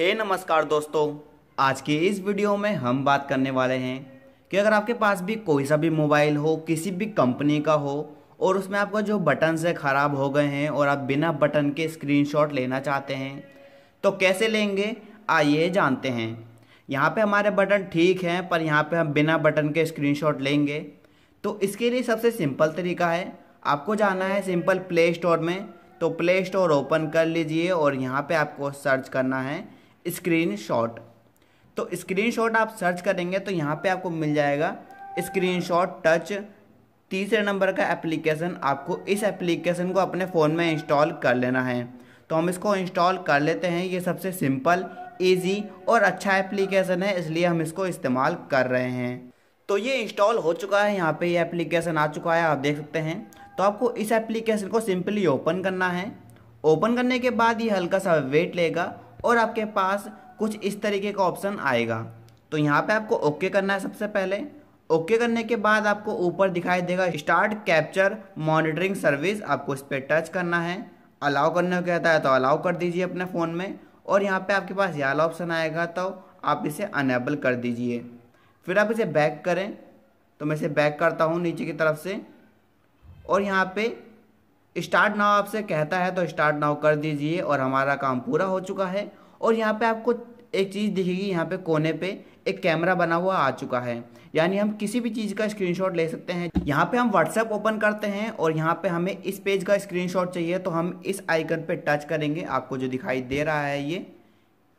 हे नमस्कार दोस्तों, आज की इस वीडियो में हम बात करने वाले हैं कि अगर आपके पास भी कोई सा भी मोबाइल हो, किसी भी कंपनी का हो और उसमें आपका जो बटन्स है ख़राब हो गए हैं और आप बिना बटन के स्क्रीनशॉट लेना चाहते हैं तो कैसे लेंगे, आइए जानते हैं। यहाँ पे हमारे बटन ठीक हैं पर यहाँ पे हम बिना बटन के स्क्रीनशॉट लेंगे तो इसके लिए सबसे सिंपल तरीका है, आपको जाना है सिंपल प्ले स्टोर में। तो प्ले स्टोर ओपन कर लीजिए और यहाँ पे आपको सर्च करना है स्क्रीनशॉट। तो स्क्रीनशॉट आप सर्च करेंगे तो यहाँ पे आपको मिल जाएगा स्क्रीनशॉट टच। तीसरे नंबर का एप्लीकेशन, आपको इस एप्लीकेशन को अपने फ़ोन में इंस्टॉल कर लेना है। तो हम इसको इंस्टॉल कर लेते हैं। ये सबसे सिंपल, ईजी और अच्छा एप्लीकेशन है, इसलिए हम इसको इस्तेमाल कर रहे हैं। तो ये इंस्टॉल हो चुका है, यहाँ पे ये एप्लीकेशन आ चुका है, आप देख सकते हैं। तो आपको इस एप्लीकेशन को सिंपली ओपन करना है। ओपन करने के बाद ये हल्का सा वेट लेगा और आपके पास कुछ इस तरीके का ऑप्शन आएगा। तो यहाँ पे आपको ओके करना है सबसे पहले। ओके करने के बाद आपको ऊपर दिखाई देगा स्टार्ट कैप्चर मॉनिटरिंग सर्विस, आपको इस पर टच करना है। अलाउ करने को कहता है तो अलाउ कर दीजिए अपने फ़ोन में और यहाँ पे आपके पास ये वाला ऑप्शन आएगा तो आप इसे अनेबल कर दीजिए। फिर आप इसे बैक करें, तो मैं इसे बैक करता हूँ नीचे की तरफ से और यहाँ पे स्टार्ट नाउ आपसे कहता है तो स्टार्ट नाउ कर दीजिए और हमारा काम पूरा हो चुका है। और यहाँ पे आपको एक चीज़ दिखेगी, यहाँ पे कोने पे एक कैमरा बना हुआ आ चुका है, यानी हम किसी भी चीज़ का स्क्रीनशॉट ले सकते हैं। यहाँ पे हम व्हाट्सएप ओपन करते हैं और यहाँ पे हमें इस पेज का स्क्रीनशॉट चाहिए तो हम इस आइकन पे टच करेंगे। आपको जो दिखाई दे रहा है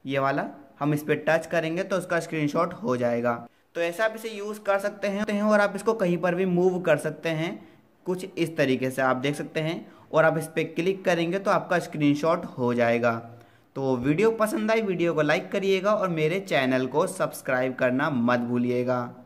ये वाला, हम इस पर टच करेंगे तो उसका स्क्रीनशॉट हो जाएगा। तो ऐसा आप इसे यूज़ कर सकते हैं और आप इसको कहीं पर भी मूव कर सकते हैं, कुछ इस तरीके से आप देख सकते हैं। और आप इस पर क्लिक करेंगे तो आपका स्क्रीनशॉट हो जाएगा। तो वीडियो पसंद आई, वीडियो को लाइक करिएगा और मेरे चैनल को सब्सक्राइब करना मत भूलिएगा।